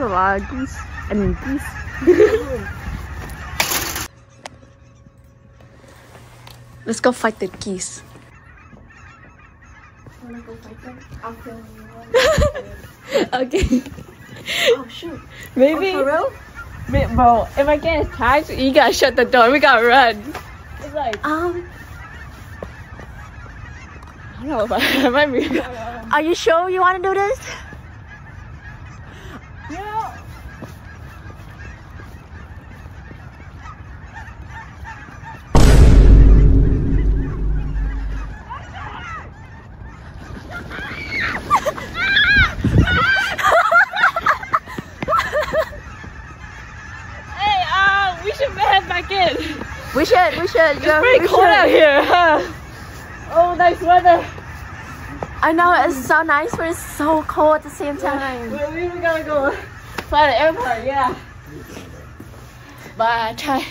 That was a lot of geese. I mean, geese. Let's go fight the geese. Wanna go fight them? I'll kill you. Okay. Oh shoot. Maybe. Oh, for real? Bro, if I get attacked, you gotta shut the door. We gotta run. It's like I don't know if I might be. Are you sure you want to do this? Yeah. Hey, we should head back in. We should. It's pretty cold out here, huh? Oh, nice weather! I know, it's so nice, but it's so cold at the same time. Well, we gotta go find an airport, yeah. But I try.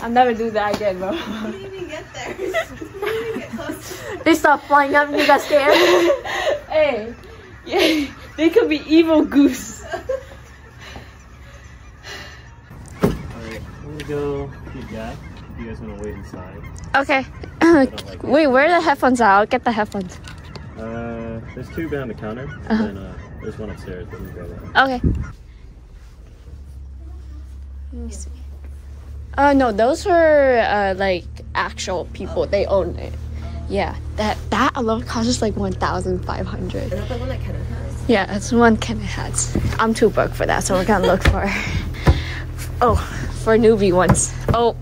I'll never do that again, bro. How do you even get there? They start flying up and you got scared. Hey, yeah, they could be evil goose. Alright, I'm gonna go keep that. You guys want to wait inside? Okay. Like wait, where are the headphones at? I'll get the headphones. There's two behind the counter, and there's one upstairs. Let me grab that. Okay. Let me see. No, those were like actual people. Oh. They owned it. Yeah, that alone cost us like 1,500. Is that the one that Kenneth has? Yeah, that's the one Kenneth has. I'm too broke for that, so we're gonna look for newbie ones. Oh.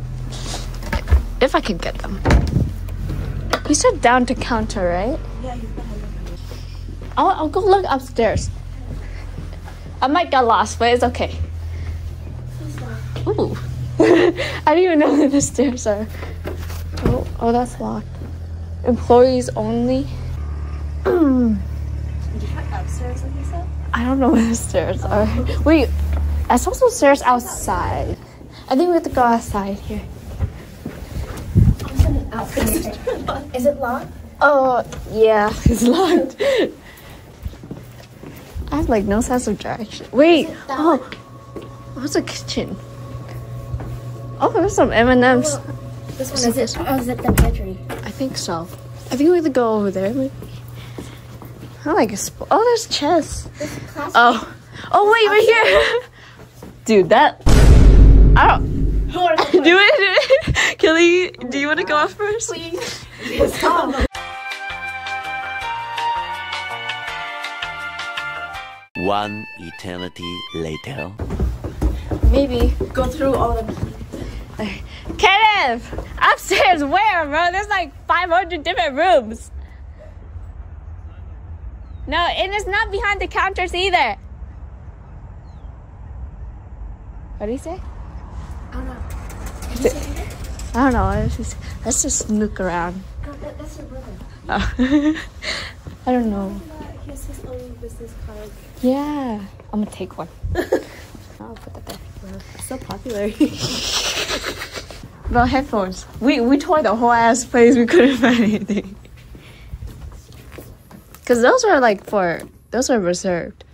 If I can get them. You said down to counter, right? Yeah, he's behind the counter. I'll go look upstairs. I might get lost, but it's okay. Ooh. I didn't even know where the stairs are. Oh, that's locked. Employees only. You have upstairs, like you said? I don't know where the stairs are. Wait, I saw some stairs outside. I think we have to go outside here. Is it locked? Oh, yeah, it's locked. I have like no sense of direction. Wait, what's a kitchen? Oh, there's some M&Ms. Oh, this one is it the pantry? I think so. I think we have to go over there, maybe. I like a there's chests. Oh, wait, right here. Dude, that. I don't. Do it. Kelly, do you want to go off first? Please. One eternity later. Maybe. Go through all of them. Kenneth! Upstairs, where, bro? There's like 500 different rooms. No, and it's not behind the counters either. What do you say? I don't know, let's just snook around. No, that's your brother. Oh. I don't know. He has his own business card. Yeah, I'm gonna take one. I'll put that there. Wow, so popular. No headphones. We toured the whole ass place, we couldn't find anything. Cause those were reserved.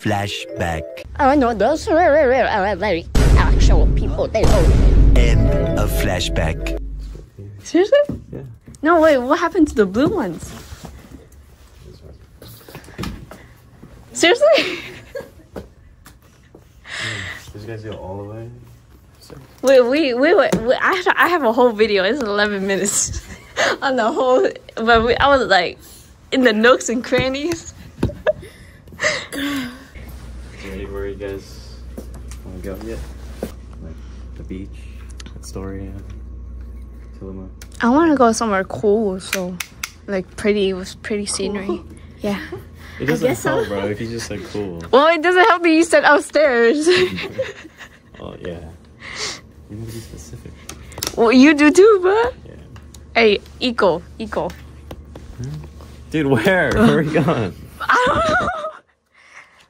Flashback. I know those were very actual people. They own it. End of flashback. Seriously? Yeah. No, wait, what happened to the blue ones? Seriously? Did you guys go all the way? Wait, I have a whole video. It's 11 minutes on the whole. But I was like in the nooks and crannies. Where you guys want to go yet? Like the beach, Astoria, Tillamook. I want to go somewhere cool, so like pretty with pretty scenery. Cool. Yeah. It doesn't help, bro. If you just like cool. Well, it doesn't help that you said upstairs. Oh yeah. You need to be specific. Well, you do too, bro. Yeah. Hey, eco. Dude, where? Where are we going? I don't know.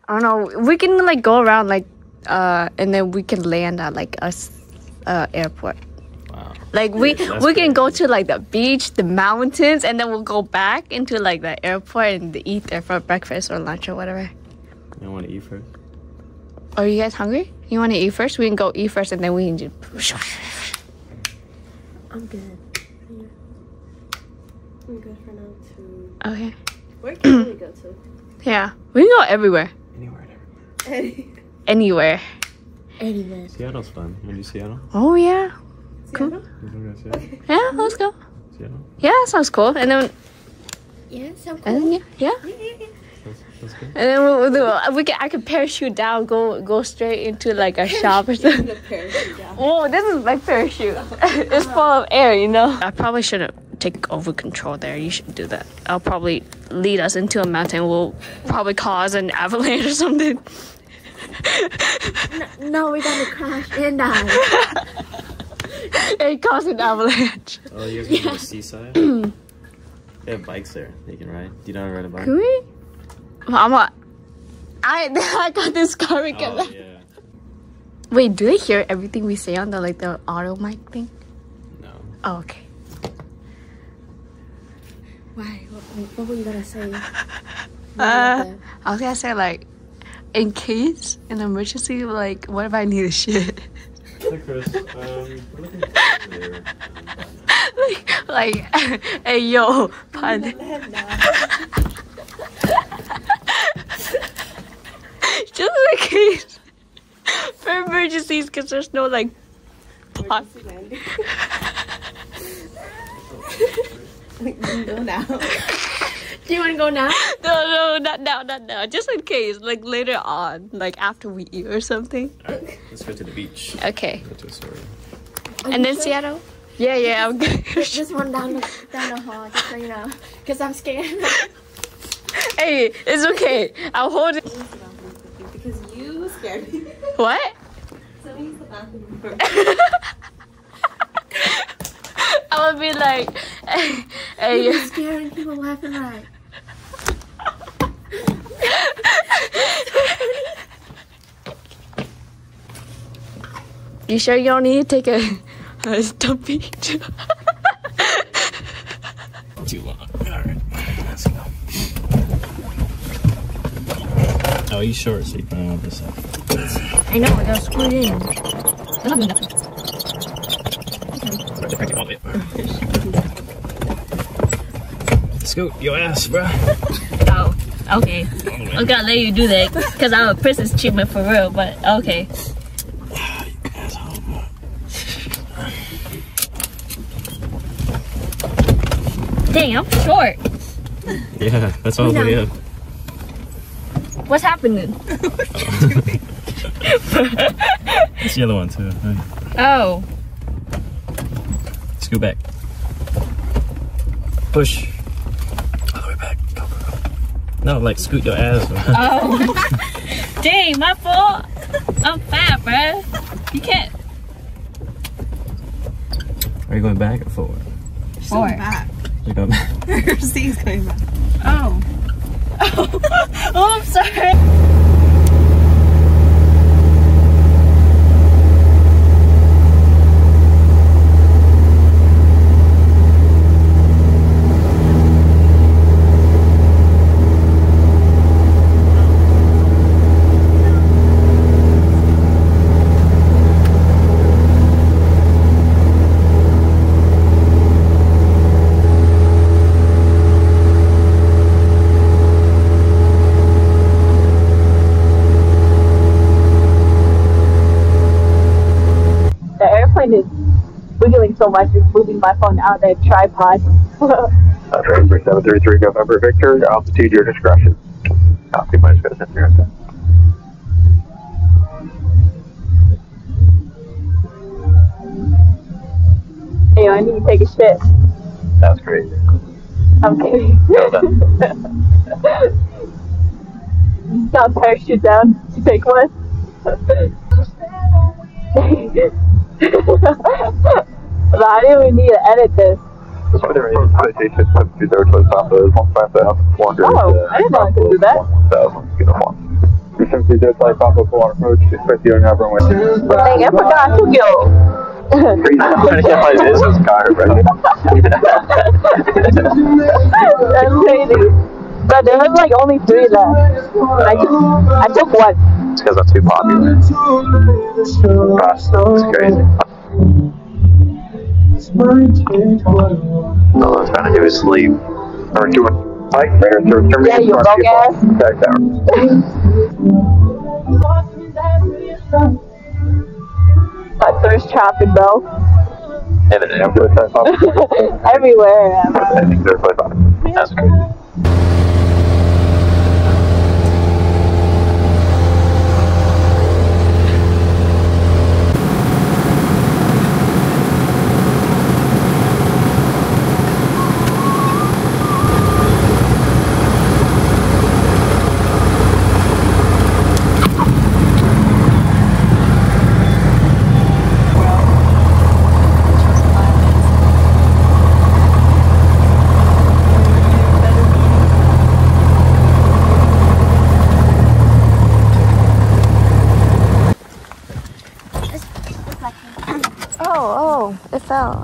I don't know. We can like go around like, and then we can land at like a airport. Wow. Like we can go to like the beach, the mountains, and then we'll go back into like the airport and eat there for breakfast or lunch or whatever. You want to eat first? Are you guys hungry? You want to eat first? We can go eat first and then we can just... I'm good. I'm good for now too. Okay. Where can we go to? Yeah. We can go everywhere. Anywhere. Anywhere. Anywhere. Seattle's fun. When you Seattle? Oh yeah. Cool. Okay. Yeah, let's go. Seattle? Yeah, sounds cool. And then sounds good. And then I could parachute down, go straight into like a shop or something. Oh, this is like parachute. It's full of air, you know. I probably shouldn't take over control there. You should do that. I'll probably lead us into a mountain. We'll probably cause an avalanche or something. No, we're gonna crash and die. It caused an avalanche. Oh, you guys can go to the seaside? They have bikes there. They can ride. Do you know how to ride a bike? Can we? Mama, I got this car because... Oh, yeah. Wait, do they hear everything we say on the like the auto mic thing? No. Oh, okay. Why? What were you gonna say? I was gonna say like, in case an emergency, like, what if I need a shit? Chris, like, hey yo, pun. Just in case for emergencies, because there's no like pot. Go now. Do you want to go now? No, not now, not now. Just in case, like later on, like after we eat or something. All right, let's go to the beach. Okay. And then Seattle? Yeah, I'm good. Just one down the hall, just so you know, because I'm scared. Hey, it's okay. I'll hold it. Because you scared me. What? So we use the bathroom first. I would be like, hey, you're scaring people left and right. You sure you don't need to take a dump picture? Too long. Alright, let's go. Oh, you short, so you don't want this up. I know, I gotta screw it in. There's not enough. Scoot your ass, bruh. Oh, okay. I'm gonna let you do that because I'm a princess treatment for real, but okay. Dang, I'm short. Yeah, that's all we have. What's happening? It's the other one, too. Oh. Scoot back. Push. All the way back. Go, go, go. No, like scoot your ass. Oh. Dang, my fault. I'm fat, bruh. You can't. Are you going back or forward? Forward. Back. You're going back. Her seat's going back. Oh. Oh. Oh, I'm sorry. So much is moving my phone out of that tripod. Transfer 733 November Victor, altitude your discretion. Copy, might just gotta send me right there. Hey, I need to take a shit. That's crazy. I'm kidding. Well done. Stop parachute down to take one. But I didn't even need to edit this. Oh, I didn't know I could do that. Dang, I forgot to go. That's crazy. But there was like only 3 left. I took 1. It's because that's too popular. Gosh, that's crazy. All I was trying to do is sleep. Or do it. Like, yeah, you broke ass. My thirst trapping, bro. Everywhere. I think they're both on. That's crazy.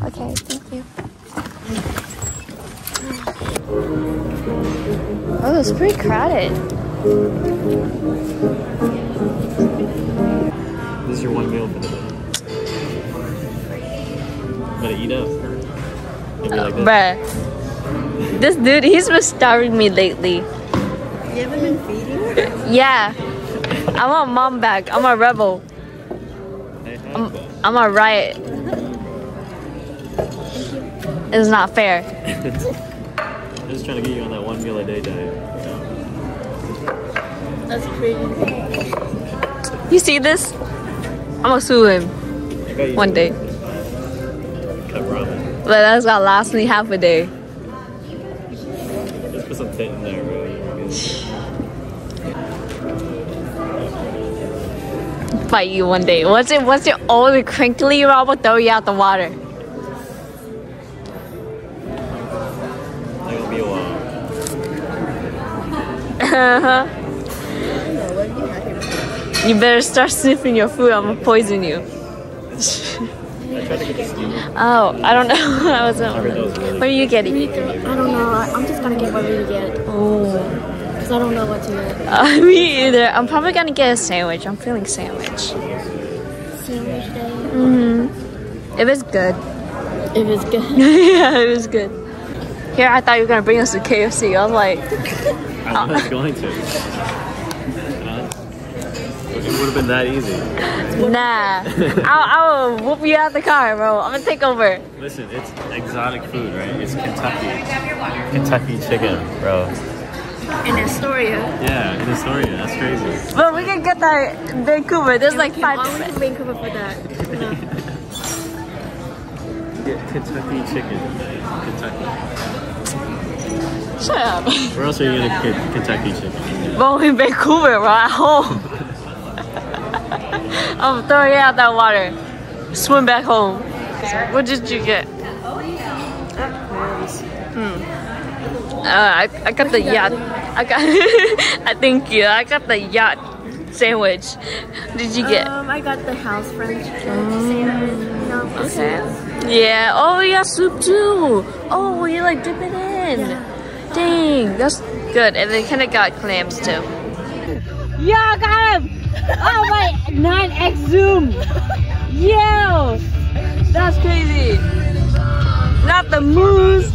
Okay, thank you. Oh, it's pretty crowded. This is your one meal for the day. Better eat up. Like that. Bruh. This dude, he's been starving me lately. You haven't been feeding her? Yeah. I want mom back. I'm a rebel. I'm a riot. It's not fair. I'm just trying to get you on that one meal a day diet. No. That's crazy. You see this? I'm gonna sue him one day. But that's gonna last me half a day. Just put some tint in there, really. Fight you one day. Once it all and crinkly, I'm gonna throw you out the water. You better start sniffing your food. I'm gonna poison you. Oh, I don't know. I wasn't. What are you getting? I don't know. I'm just gonna get whatever you get. Oh, because I don't know what to get. Me either. I'm probably gonna get a sandwich. I'm feeling sandwich. Sandwich day. Mm-hmm. It was good. It was good. Yeah, it was good. Here, I thought you were gonna bring us to KFC. I was like. I was going to. It would have been that easy. Nah. I'll whoop you out the car, bro. I'm going to take over. Listen, it's exotic food, right? It's Kentucky chicken, bro. In Astoria. Yeah, in Astoria. That's crazy. But we can get that in Vancouver. There's like 5 I went to Vancouver for that. No. Get Kentucky chicken. Kentucky. Shut up. Where else are you gonna get Kentucky chicken? Well, in Vancouver, right at home. I'm throwing out that water. Swim back home. What did you get? I got the yacht. I got the yacht sandwich. What did you get? I got the house French sandwich. No, okay. Yeah. Oh, you got soup too. Oh, you like dip it in. Yeah. Dang, that's good. And then Kenneth got clams too. Yeah, I got him! Oh my 9x zoom! Yo! That's crazy! Not the moose!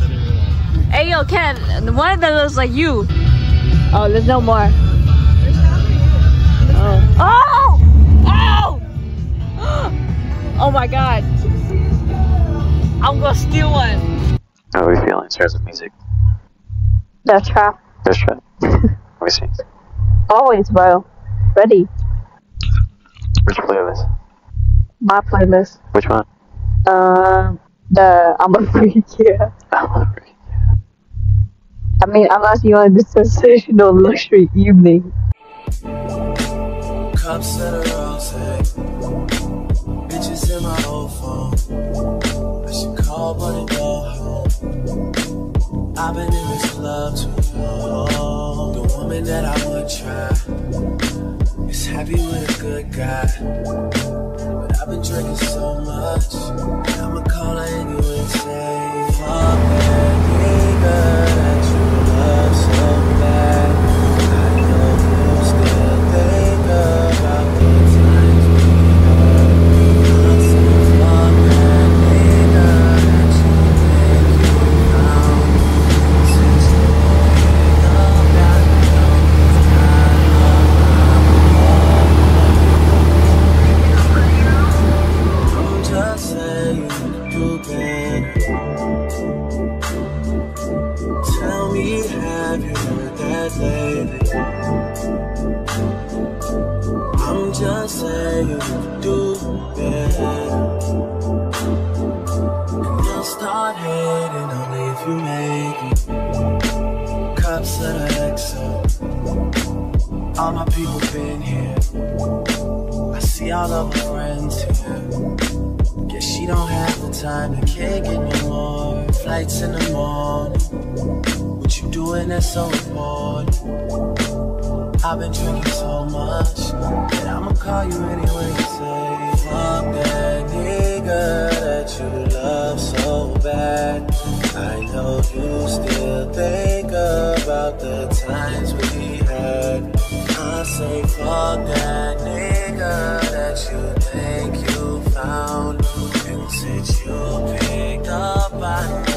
Hey yo, Ken, one of them looks like you. Oh, there's no more. Oh! Oh! Oh! Oh my god! I'm gonna steal one! How are we feeling? Starts with music. Death trap. Death trap. Let me see. Always, bro. Ready. Which playlist? My playlist. Which one? I'm a freak, yeah. I'm a freak, yeah. I mean, unless you want this sensational luxury evening. Cops and a rose. Bitches in my old phone. I should call but it go home. I've been in this club too long. The woman that I would try is happy with a good guy. But I've been drinking so much, I'ma call her anyway and say, fuck that nigga that you love so bad. I know you still think about the times we were. I'll say, fuck that nigga that you think you found. Since the morning of that, I know it's kind of love. I'm just saying, you can. Tell me, have you heard that lately? I'm just saying you do better. And I'll start hating only if you make it. Cops at Alexa. All my people been here. I see all of my friends here. Guess she don't have the time to kick it no more. Flights in the morning. What you doing that's so important? I've been drinking so much that I'ma call you anyway and say, fuck that nigga that you love so bad. I know you still think about the times we had. I say, fuck that nigga that you think you found. And since you picked up, I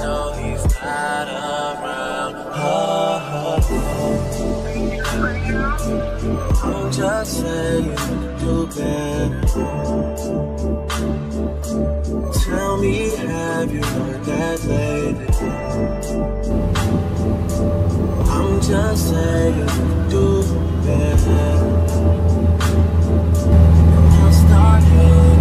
know he's not around. Oh, oh, oh. I'm just saying you can do better. Tell me, have you heard that lately? I'm just saying you can do better. And I'll start hating.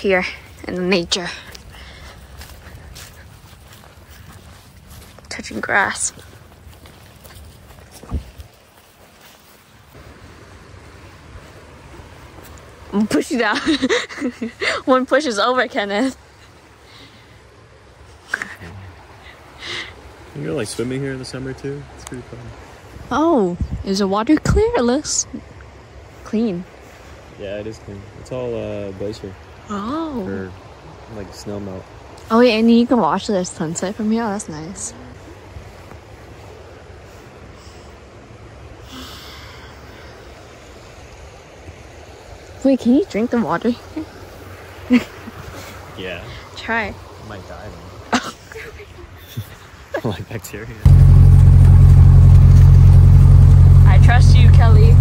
Here in nature, some grass. Push you down. One push is over, Kenneth. You go like swimming here in the summer too? It's pretty fun. Oh, is the water clear? It looks clean. Yeah, it is clean. It's all glacier. Oh. Or like snow melt. Oh yeah, and you can watch the sunset from here. Oh, that's nice. Wait, can you drink the water here? Yeah. Try. I might die then. Like bacteria. I trust you, Kelly.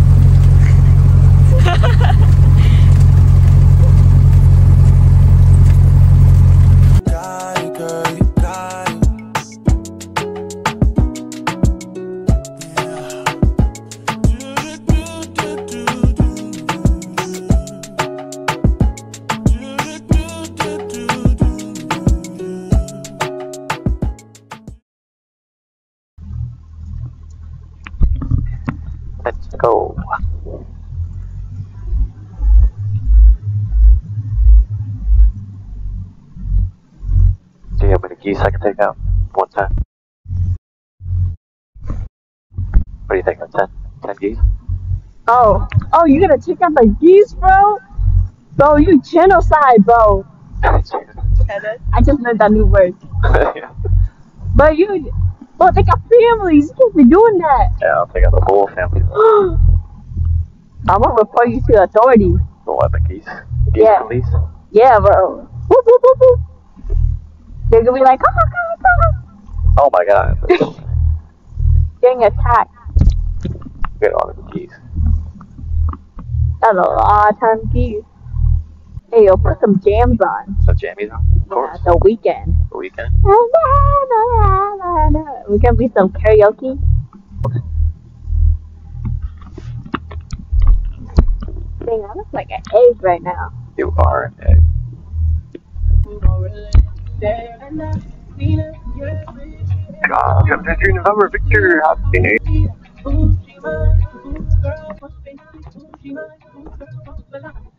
Let's go. See how many geese I can take out one time. What do you think? 10 geese? Oh, you gonna take out the geese, bro? Bro, you genocide, bro. I just learned that new word. Yeah. But you. Bro, they got families. You can't be doing that. Yeah, I'll take out the whole family. I'm gonna report you to authority. What, the geese? Yeah. Police? Yeah, bro. Whoop, whoop, whoop, whoop. They're gonna be like, oh my god. Getting attacked. Get all of the geese. That's a lot of time geese. Hey, yo, put some jams on. Some jammies on? Of course. Yeah, the weekend. The weekend? We can do some karaoke. Okay. Dang, I look like an egg right now. You are an egg. Come to June of our victory. Happy day.